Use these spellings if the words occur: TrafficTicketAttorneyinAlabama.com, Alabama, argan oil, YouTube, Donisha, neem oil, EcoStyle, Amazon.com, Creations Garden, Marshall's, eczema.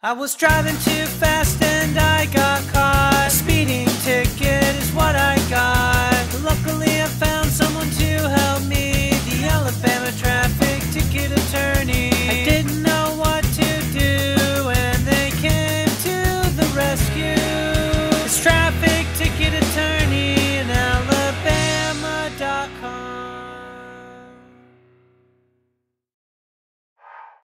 I was driving too fast and I got caught. A speeding ticket is what I got. Luckily I found someone to help me, the Alabama traffic ticket attorney. I didn't know what to do and they came to the rescue. It's Traffic Ticket Attorney in Alabama.com.